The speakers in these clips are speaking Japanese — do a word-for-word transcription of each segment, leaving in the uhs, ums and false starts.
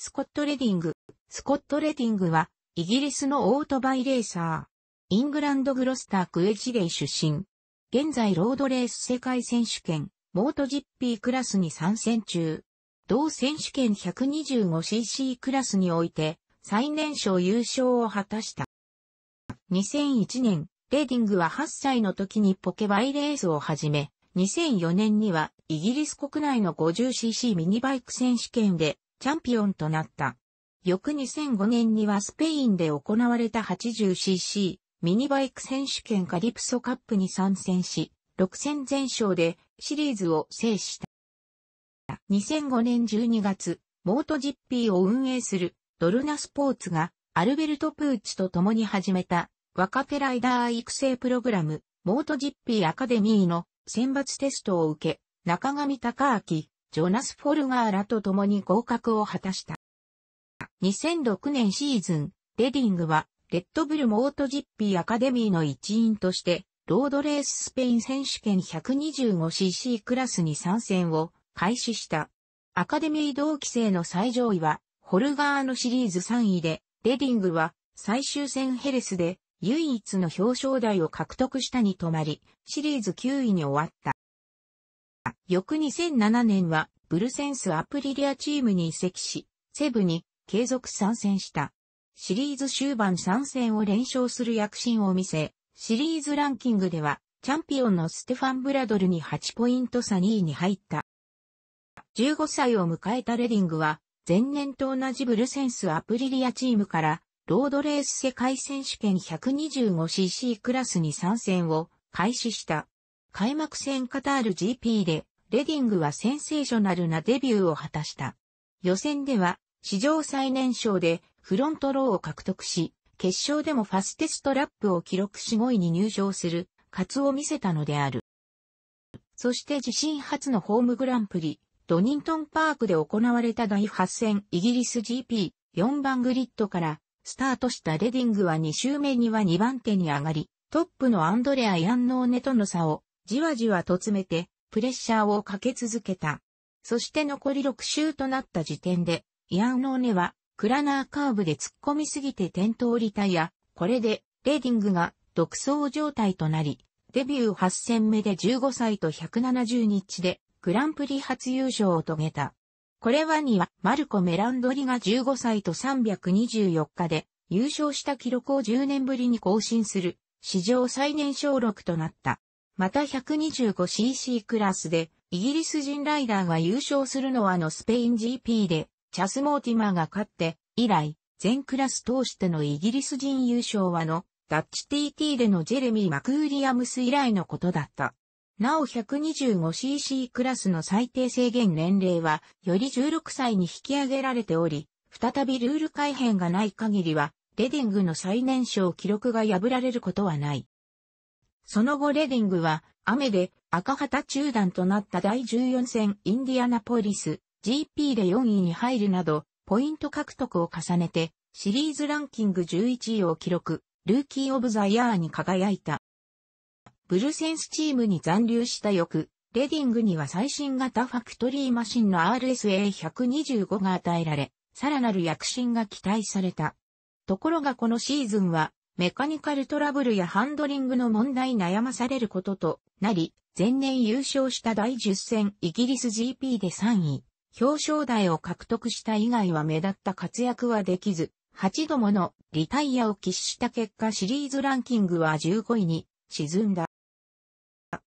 スコット・レディング。スコット・レディングは、イギリスのオートバイレーサー。イングランド・グロスター・Quedgeley出身。現在ロードレース世界選手権、MotoGP クラスに参戦中。同選手権 ひゃくにじゅうごシーシー クラスにおいて、最年少優勝を果たした。にせんいちねん、レディングははっさいの時にポケバイレースを始め、にせんよねんにはイギリス国内の ごじゅうシーシー ミニバイク選手権でチャンピオンとなった。翌にせんごねんにはスペインで行われた はちじゅうシーシー ミニバイク選手権カリプソカップに参戦し、ろくせん全勝でシリーズを制した。にせんごねんじゅうにがつ、MotoGP を運営するドルナスポーツがアルベルト・プーチと共に始めた若手ライダー育成プログラム MotoGP アカデミーの選抜テストを受け、中上隆明、ジョナス・フォルガーらと共に合格を果たした。にせんろくねんシーズン、レディングはレッドブル MotoGP アカデミーの一員としてロードレーススペイン選手権 ひゃくにじゅうごシーシー クラスに参戦を開始した。アカデミー同期生の最上位はフォルガーのシリーズさんいで、レディングは最終戦ヘレスで唯一の表彰台を獲得したに止まり、シリーズきゅういに終わった。翌にせんななねんはブルセンス・アプリリアチームに移籍し、セブに継続参戦した。シリーズ終盤さん戦を連勝する躍進を見せ、シリーズランキングではチャンピオンのステファン・ブラドルにはちポイント差にいに入った。じゅうごさいを迎えたレディングは、前年と同じブルセンス・アプリリアチームから、ロードレース世界選手権 ひゃくにじゅうごシーシー クラスに参戦を開始した。開幕戦カタール ジーピー で、レディングはセンセーショナルなデビューを果たした。予選では、史上最年少でフロントローを獲得し、決勝でもファステストラップを記録しごいに入賞する、活を見せたのである。そして自身初のホームグランプリ。ドニントンパークで行われただいはち戦イギリス ジーピーよんばんグリッドからスタートしたレディングはに周目にはにばん手に上がり、トップのアンドレア・ヤンノーネとの差をじわじわと詰めてプレッシャーをかけ続けた。そして残りろく周となった時点で、ヤンノーネはクラナーカーブで突っ込みすぎて転倒リタイア、これでレディングが独走状態となり、デビューはち戦目でじゅうごさいとひゃくななじゅうにちで、グランプリ初優勝を遂げた。これはには、マルコ・メランドリがじゅうごさいとさんびゃくにじゅうよっかで優勝した記録をじゅうねんぶりに更新する、史上最年少記録となった。また ひゃくにじゅうごシーシー クラスで、イギリス人ライダーが優勝するのはのスペイン ジーピー で、チャス・モーティマーが勝って、以来、全クラス通してのイギリス人優勝はの、ダッチ ティーティー でのジェレミー・マクウィリアムス以来のことだった。なお ひゃくにじゅうごシーシー クラスの最低制限年齢はよりじゅうろくさいに引き上げられており、再びルール改変がない限りは、レディングの最年少記録が破られることはない。その後レディングは、雨で赤旗中断となっただいじゅうよん戦インディアナポリス ジーピー でよんいに入るなど、ポイント獲得を重ねて、シリーズランキングじゅういちいを記録、ルーキー・オブ・ザ・イヤーに輝いた。ブルセンスチームに残留した翌、レディングには最新型ファクトリーマシンの アールエスエーいちにーご が与えられ、さらなる躍進が期待された。ところがこのシーズンは、メカニカルトラブルやハンドリングの問題に悩まされることとなり、前年優勝しただいじゅう戦イギリス ジーピー でさんい、表彰台を獲得した以外は目立った活躍はできず、はちどものリタイアを喫した結果シリーズランキングはじゅうごいに沈んだ。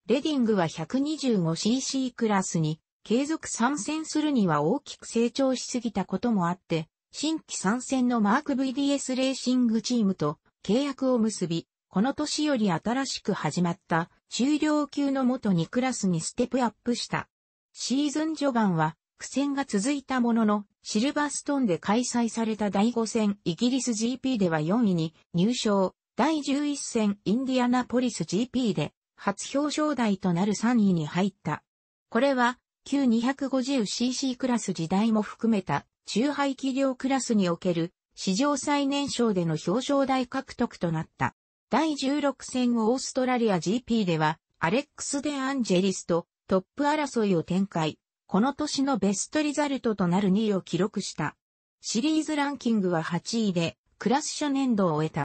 レディングは ひゃくにじゅうごシーシー クラスに継続参戦するには大きく成長しすぎたこともあって、新規参戦のマーク ブイディーエス レーシングチームと契約を結び、この年より新しく始まった中量級のモトツークラスにステップアップした。シーズン序盤は苦戦が続いたものの、シルバーストーンで開催されただいご戦イギリス ジーピー ではよんいに入賞、だいじゅういち戦インディアナポリス ジーピー で、初表彰台となるさんいに入った。これは、旧 にひゃくごじゅうシーシー クラス時代も含めた、中排気量クラスにおける、史上最年少での表彰台獲得となった。だいじゅうろく戦オーストラリア ジーピー では、アレックス・デアンジェリスとトップ争いを展開、この年のベストリザルトとなるにいを記録した。シリーズランキングははちいで、クラス初年度を終えた。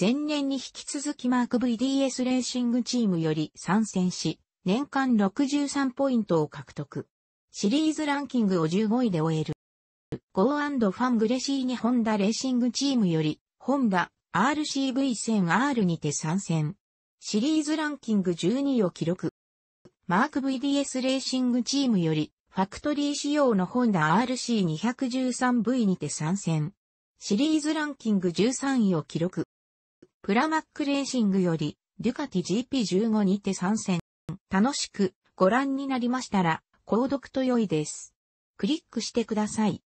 前年に引き続きマーク ブイディーエス レーシングチームより参戦し、年間ろくじゅうさんポイントを獲得。シリーズランキングをじゅうごいで終える。ゴー&ファングレシーニホンダレーシングチームより、ホンダ アールシーブイ 戦 R にて参戦。シリーズランキングじゅうにいを記録。マーク ブイディーエス レーシングチームより、ファクトリー仕様のホンダ アールシーにひゃくじゅうさんブイ にて参戦。シリーズランキングじゅうさんいを記録。プラマックレーシングより、デュカティ ジーピーじゅうご にて参戦。楽しくご覧になりましたら、購読と良いです。クリックしてください。